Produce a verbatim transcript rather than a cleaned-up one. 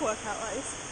workout-wise.